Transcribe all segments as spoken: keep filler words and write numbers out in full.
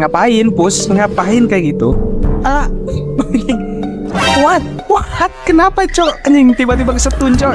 ngapain push, ngapain kayak gitu? Ah, what, what, kenapa cok? Anjing tiba-tiba kesetun cok.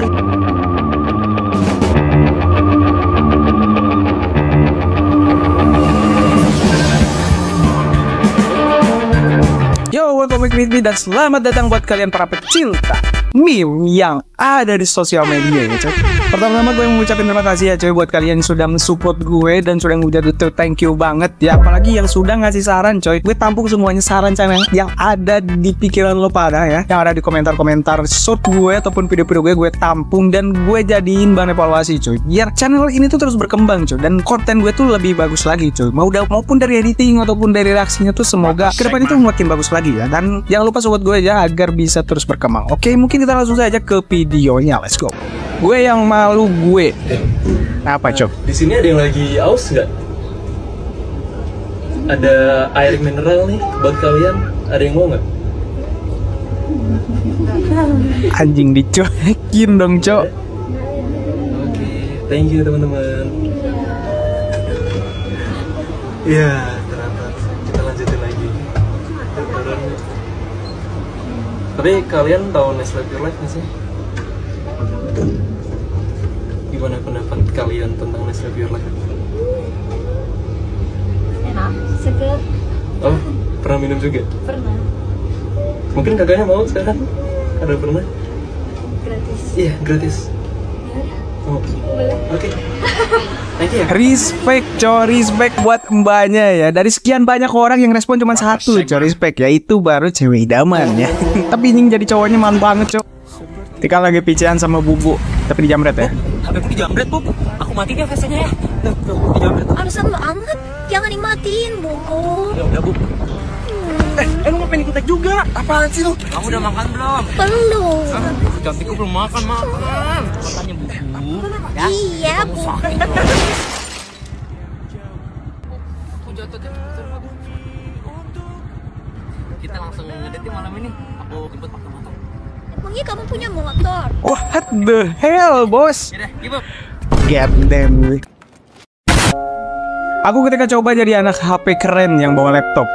Yo, welcome back with me dan selamat datang buat kalian para pecinta meme yang ada di sosial media ya cok. Pertama-tama gue mau ngucapin terima kasih ya cuy buat kalian yang sudah mensupport gue dan sudah ngucapin thank you banget ya. Apalagi yang sudah ngasih saran coy, gue tampung semuanya saran saran yang ada di pikiran lo pada ya, yang ada di komentar-komentar short gue ataupun video-video gue, gue tampung dan gue jadiin bahan evaluasi coy, biar channel ini tuh terus berkembang coy dan konten gue tuh lebih bagus lagi coy, mau maupun dari editing ataupun dari reaksinya tuh semoga ke depan itu makin bagus lagi ya. Dan jangan lupa support gue ya agar bisa terus berkembang. Oke, mungkin kita langsung saja ke videonya, let's go. Gue yang malu gue. Eh, apa, Cok? Di sini ada yang lagi aus nggak? Ada air mineral nih buat kalian. Ada yang mau nggak? Anjing dicuekin dong, Cok. Oke, okay, thank you teman-teman. Ya, terlambat. Kita lanjutin lagi. Tapi kalian tahu Next Life Your Life nggak sih? Gimana pendapat kalian tentang Next Life Your Life? Enak, seger. Oh, pernah minum juga? Pernah. Mungkin kakaknya mau sekarang? Ada pernah? Gratis. Iya, gratis. Oh. Boleh. Oke. Okay. Thank you. Respect, coy, respect buat mbaknya ya. Dari sekian banyak orang yang respon cuma satu, coy, respect. Yaitu baru cewek idaman ya. Tapi ini jadi cowoknya malu banget, coy. Tika lagi picean sama bubu, tapi dijamret ya. Habis dijamret bu, aku matiin ya V C-nya ya. Tuh, tuh, dijamret. Alasan lu anget, jangan dimatiin bu. Ya udah bu. Hmm. Eh, eh lu ngapain ikut tag juga? Apaan sih lu? Kamu udah makan belum? Belum. Aku cantik aku belum makan makan. Katanya bubu. Ya? Iya bu. Aku jatuh jatuh bu. Kita langsung ngedate malam ini. Aku jemput pakai motor. Emangnya kamu punya motor? What the hell, bos? Get them. Aku ketika coba jadi anak H P keren yang bawa laptop.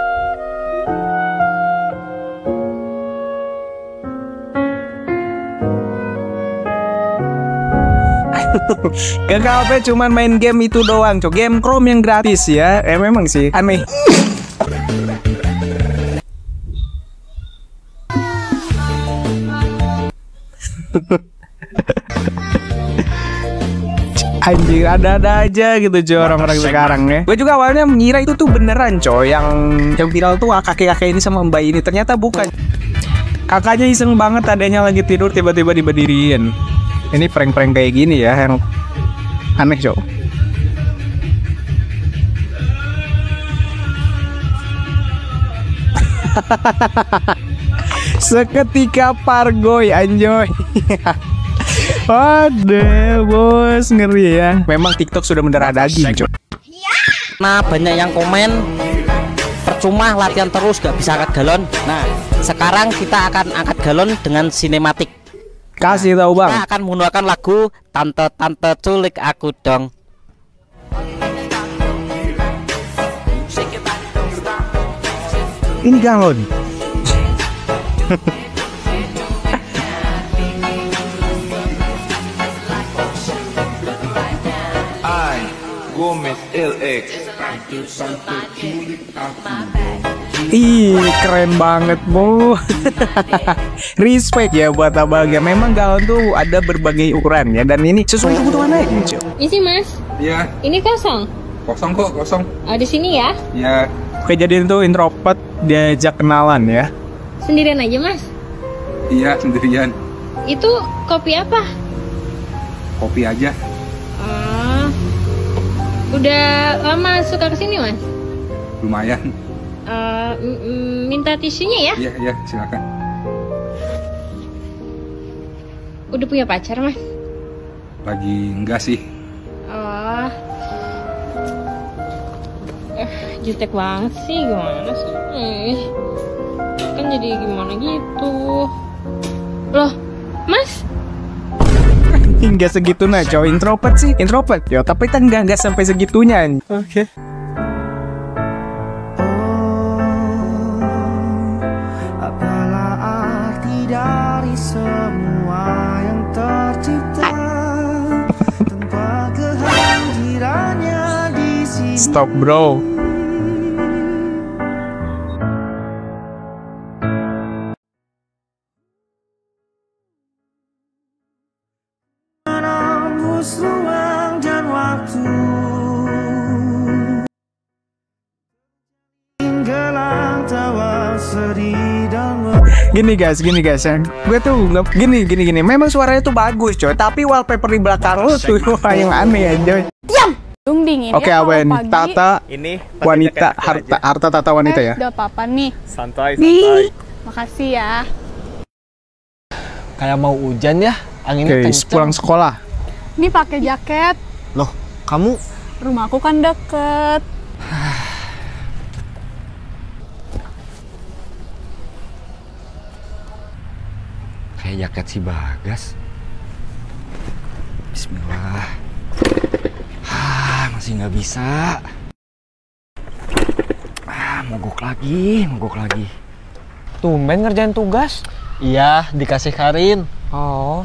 Ke H P cuman main game itu doang, cok. Game Chrome yang gratis ya. Eh memang sih aneh. Anjir, ada-ada aja gitu coy orang-orang sekarang ya. Gue juga awalnya mengira itu tuh beneran coy. Yang yang viral tuh kakek-kakek ini sama mbak ini. Ternyata bukan. Kakaknya iseng banget, adanya lagi tidur tiba-tiba diberdiriin. Ini prank-prank kayak gini ya yang aneh coy. Seketika pargoy anjoy. Waduh bos, ngeri ya. Memang TikTok sudah mendarah daging coy. Nah banyak yang komen percuma latihan terus gak bisa angkat galon. Nah sekarang kita akan angkat galon dengan sinematik. Kasih tahu bang. Kita akan menggunakan lagu Tante-Tante Culik Aku Dong. Ini galon. I Gomez L X. Ih, keren banget, Bu. Respect ya buat abang ya. Memang galon tuh ada berbagai ukuran ya dan ini sesuai kebutuhan aja gitu. Isi, Mas? Iya. Ini kosong. Kosong kok, kosong. Oh, di sini ya? Iya. Oke, jadi itu introvert diajak kenalan ya. Sendirian aja mas? Iya sendirian. Itu kopi apa? Kopi aja. Oh, udah lama suka kesini mas? Lumayan. Uh, minta tisunya ya? Iya iya silakan. Udah punya pacar mas? Lagi enggak sih. Oh, eh, jutek banget sih gimana sih? Eh. Kan jadi gimana gitu loh mas. Hingga segitunya coy, introvert sih introvert yo tapi kan nggak sampai segitunya. Oke okay. stop, bro. Menembus ruang dan waktu, tenggelam tawa sedih dan gini guys, gini guys, yang gue tuh nggak gini gini gini. Memang suaranya tuh bagus coy, tapi wallpaper di belakang lu tuh yang aneh aja. Diam. Oke, okay, Awen, tata ini wanita harta, harta tata wanita ya. Udah apa-apa nih. Santai, santai. Makasih ya. Kayak mau hujan ya, anginnya kenceng. Pulang sekolah. Ini pakai jaket. Loh, kamu? Rumahku kan deket. Kayak jaket si Bagas. Bismillah. Ah, masih nggak bisa. Ah, mogok lagi, mogok lagi. Tumben ngerjain tugas? Iya, dikasih Karin. Oh.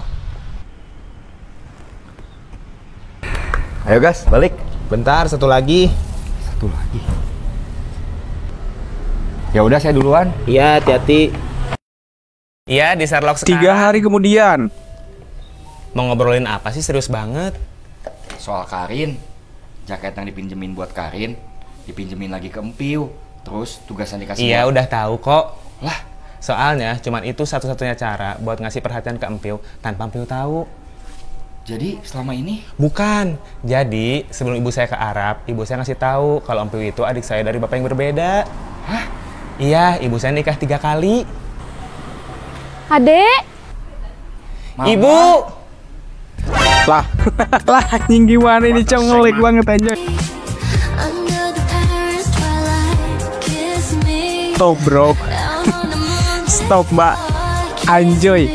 Ayo guys, balik. Bentar, satu lagi. Satu lagi. Ya udah, saya duluan. Iya, hati-hati. Iya, di Sherlock sekarang. Tiga hari kemudian. Mau ngobrolin apa sih, serius banget? Soal Karin, jaket yang dipinjemin buat Karin, dipinjemin lagi ke Empiu, terus tugasan dikasih. Iya, udah tahu kok. Lah, soalnya cuman itu satu-satunya cara buat ngasih perhatian ke Empiu tanpa Empiu tahu. Jadi selama ini? Bukan. Jadi sebelum ibu saya ke Arab, ibu saya ngasih tahu kalau Empiu itu adik saya dari bapak yang berbeda. Hah? Iya, ibu saya nikah tiga kali. Adek? Mama. Ibu. Lah, lah anjing gimana ini cong, ngelik banget aja. Stop bro. Stop mbak. Anjoy.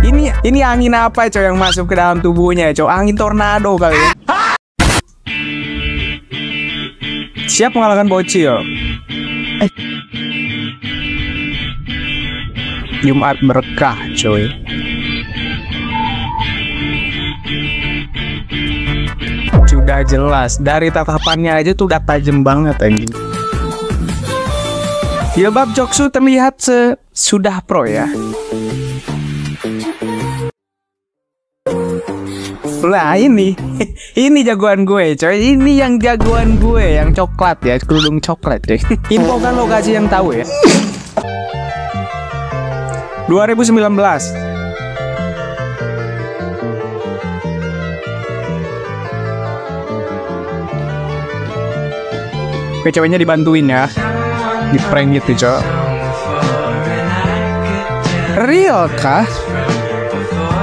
Ini ini angin apa coy yang masuk ke dalam tubuhnya coy? Angin tornado kali ya. Siap mengalahkan bocil. Eh. Jumat berkah coy. Udah jelas dari tatapannya aja tuh udah tajam banget anjing. Jilbab Joksu terlihat sudah pro ya. Nah ini, ini jagoan gue coy, ini yang jagoan gue yang coklat ya, kerudung coklat coy. Infokan lokasi yang tahu ya. dua ribu sembilan belas. Oke, ceweknya dibantuin ya, di prank gitu cok. Real kah?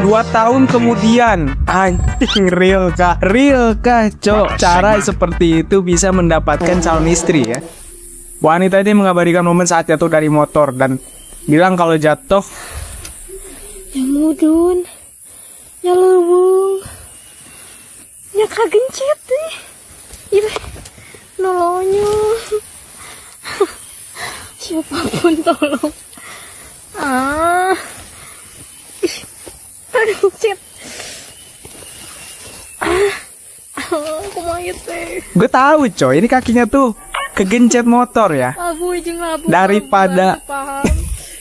Dua tahun kemudian. Anjing, real kah? Real kah cok? Cara seperti itu bisa mendapatkan calon istri ya. Wanita ini mengabadikan momen saat jatuh dari motor dan bilang kalau jatuh nyamudun, nyalubung, nyakagencet nih. Nolongnya siapapun tolong. Ah, aduh cip. Ah, aku mau teh. Gue tahu coy, ini kakinya tuh kegencet motor ya. Abu, abu, daripada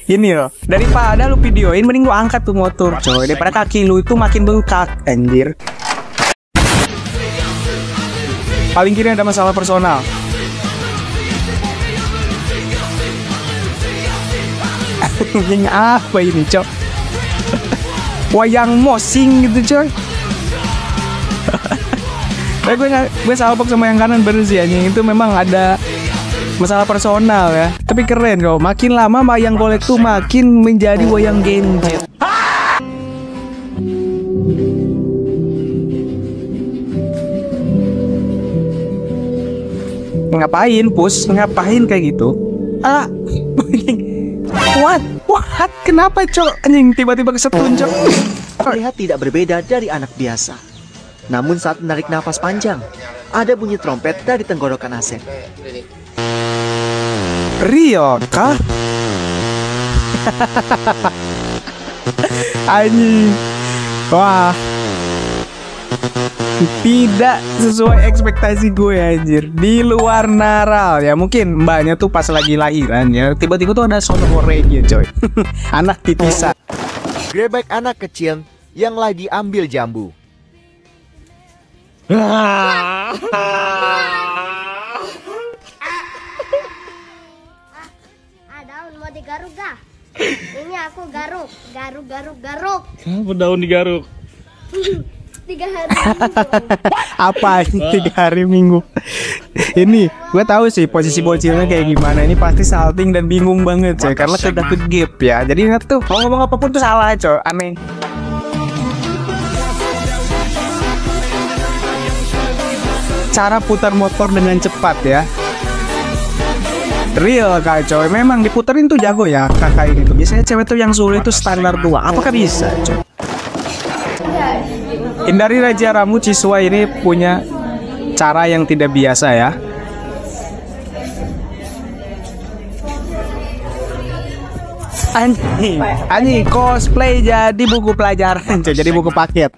ini loh, daripada lu videoin, mending lu angkat tuh motor coy. Daripada kaki lu itu makin bengkak anjir. Paling kiri ada masalah personal. Yang apa ini cok? Wayang mosing gitu coy. Tapi gue gue salpok sama yang kanan bener sih anjing, itu memang ada masalah personal ya. Tapi keren loh, makin lama wayang golek tuh makin menjadi wayang genjet. Ngapain pus, ngapain kayak gitu? Ah, what, what, kenapa cok? Anjing tiba-tiba kesetun cok. Terlihat tidak berbeda dari anak biasa. Namun saat menarik nafas panjang, ada bunyi trompet dari tenggorokan Asep. Rio kah? Anjing, wah. tidak sesuai ekspektasi gue, anjir. Di luar naral ya, mungkin mbaknya tuh pas lagi lahiran ya, tiba-tiba tuh ada sound horenya, coy. Anak titisan. Grebek anak kecil yang lagi ambil jambu. Garuk gak? Ini aku garuk, garuk, garuk, garuk. Kamu daun digaruk. Tiga hari minggu. Apa ini tiga hari minggu? Ini gue tahu sih posisi bocilnya kayak gimana. Ini pasti salting dan bingung banget, coy. Karena sudah ke gap ya. Jadi ingat tuh, kalau ngomong apapun tuh salah, coy. Aneh. Cara putar motor dengan cepat ya. Real kak, coy, memang diputerin tuh jago ya kakak ini tuh. Biasanya cewek tuh yang sulit tuh standar dua. Apakah bisa, coy? Hindari Raja Ramu Ciswa ini punya cara yang tidak biasa ya. Anjing, anjing cosplay jadi buku pelajaran, coy. Jadi buku paket.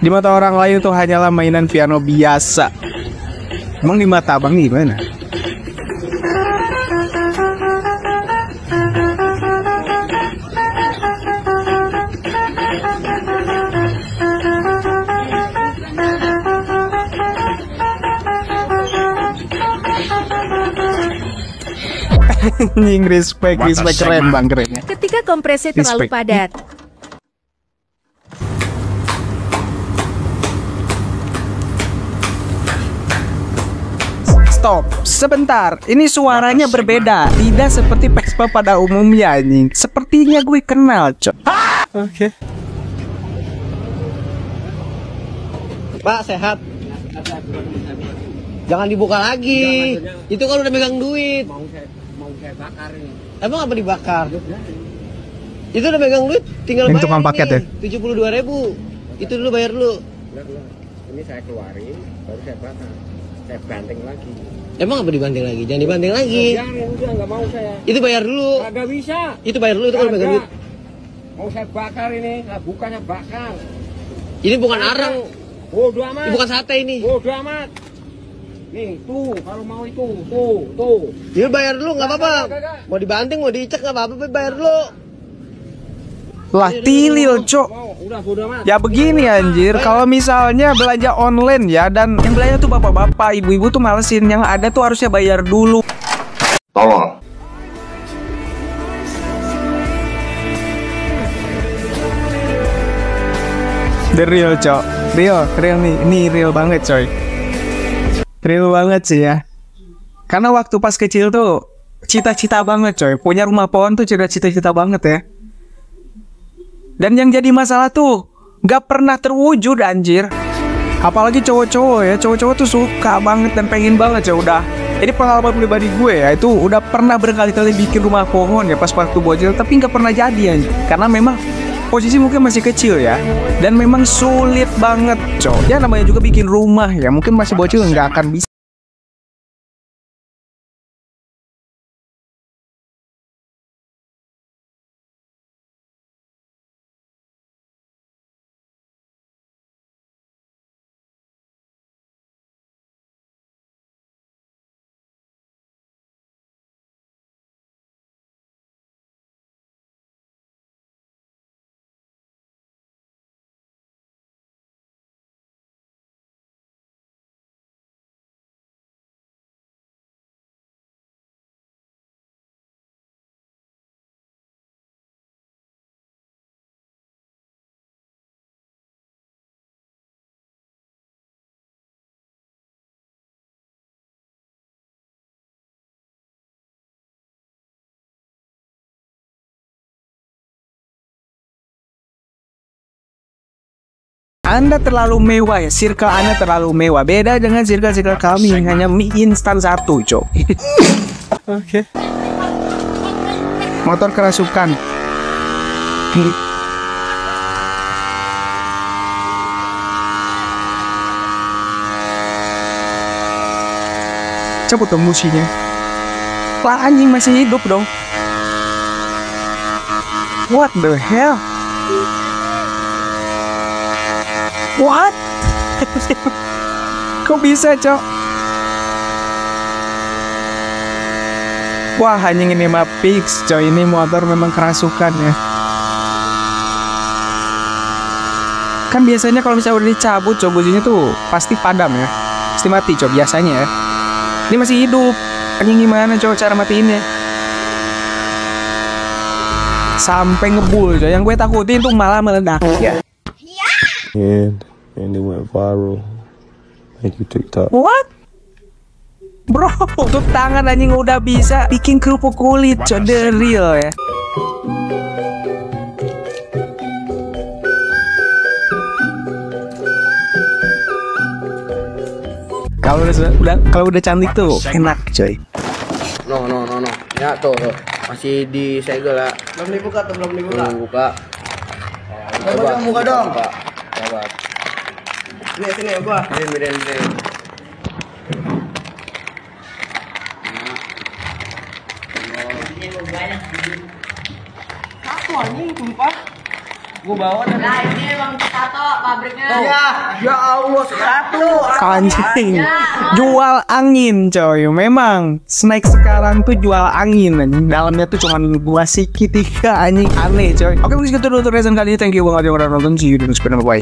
Di mata orang lain tuh hanyalah mainan piano biasa. Emang di mata abang gimana? Anjing, respect, respect, keren bang, keren ya. Ketika kompresi terlalu padat. Stop, sebentar, ini suaranya berbeda, tidak seperti Vespa pada umumnya, anjing. Sepertinya gue kenal, coy. Oke. Okay. Pak, sehat? Jangan dibuka lagi. Jangan, itu kalau udah megang duit. Mau saya, mau saya bakar ini. Emang apa dibakar? Itu udah megang duit, tinggal ini bayar tukang paket ini. Ya? tujuh puluh dua ribu. Itu dulu bayar dulu. Ini saya keluarin, baru saya bakar. Saya banting lagi. Emang apa dibanting lagi? Jangan dibanting lagi. Jangan, udah nggak mau saya. Itu bayar dulu. Nggak bisa. Itu bayar dulu, itu kalau megang duit. Mau saya bakar ini, nah, bukannya bakar. Ini bukan bakar. Arang. Bodoh amat. Ini bukan sate ini. Bodoh amat. Nih, tuh, kalau mau itu, tuh, tuh. Ini bayar dulu, nggak apa-apa. Mau dibanting, mau diicek, nggak apa-apa, bayar dulu. Lah tilil, cok. Ya begini anjir, kalau misalnya belanja online ya, dan yang belanja tuh bapak-bapak, ibu-ibu tuh malesin. Yang ada tuh harusnya bayar dulu. Tolong. The real, cok. Real, real nih. Ini real banget, coy. Real banget sih ya. Karena waktu pas kecil tuh cita-cita banget, coy. Punya rumah pohon tuh cita-cita banget ya. Dan yang jadi masalah tuh gak pernah terwujud, anjir. Apalagi cowok-cowok ya, cowok-cowok tuh suka banget dan pengen banget, coy. Udah, ini pengalaman pribadi gue ya, itu udah pernah berkali-kali bikin rumah pohon ya pas waktu bocil, tapi gak pernah jadi, anjir. Karena memang posisi mungkin masih kecil ya, dan memang sulit banget, coy. Ya namanya juga bikin rumah ya, mungkin masih bocil nggak akan bisa. Anda terlalu mewah ya, circle Anda terlalu mewah. Beda dengan circle-circle kami yang hanya mie instan satu, cok. Oke. Okay. Motor kerasukan. Cabut dong musinya. Lah anjing masih hidup dong. What the hell? What? Kok bisa, Cok? Wah, hanya ini mah fix, Cok. Ini motor memang kerasukan ya. Kan biasanya kalau misalnya udah dicabut, Cok, bujinya tuh pasti padam ya. Pasti mati, Cok, biasanya ya. Ini masih hidup. Ini gimana, Cok, cara matiinnya? Sampai ngebul, Cok. Yang gue takutin tuh malah meledak ya. And, and it went viral. Thank you, TikTok. What? Bro, tuh tangan anjing udah bisa bikin kerupuk kulit, Cok. The real ya. Kalau udah kalau udah cantik tuh enak, coy. No, no, no, no. Ya tuh, tuh. Masih di segel ya. Belum dibuka, tuh, belum dibuka. Belum buka. Coba buka, buka dong. Buka. Buat. Ini sini ya gua. Ini mirin mirin. Ini mau banyak. Satu anjing tumpah. Gua bawa dari. Nah, ini Bang Tato pabriknya. Ya, ya Allah satu. Anjing. Jual angin, coy. Memang snack sekarang tuh jual angin. Dalamnya tuh cuma buah siki tiga anjing, aneh, coy. Oke, mungkin segitu dulu untuk reason kali ini. Thank you banget yang udah nonton. See you di next video. Bye.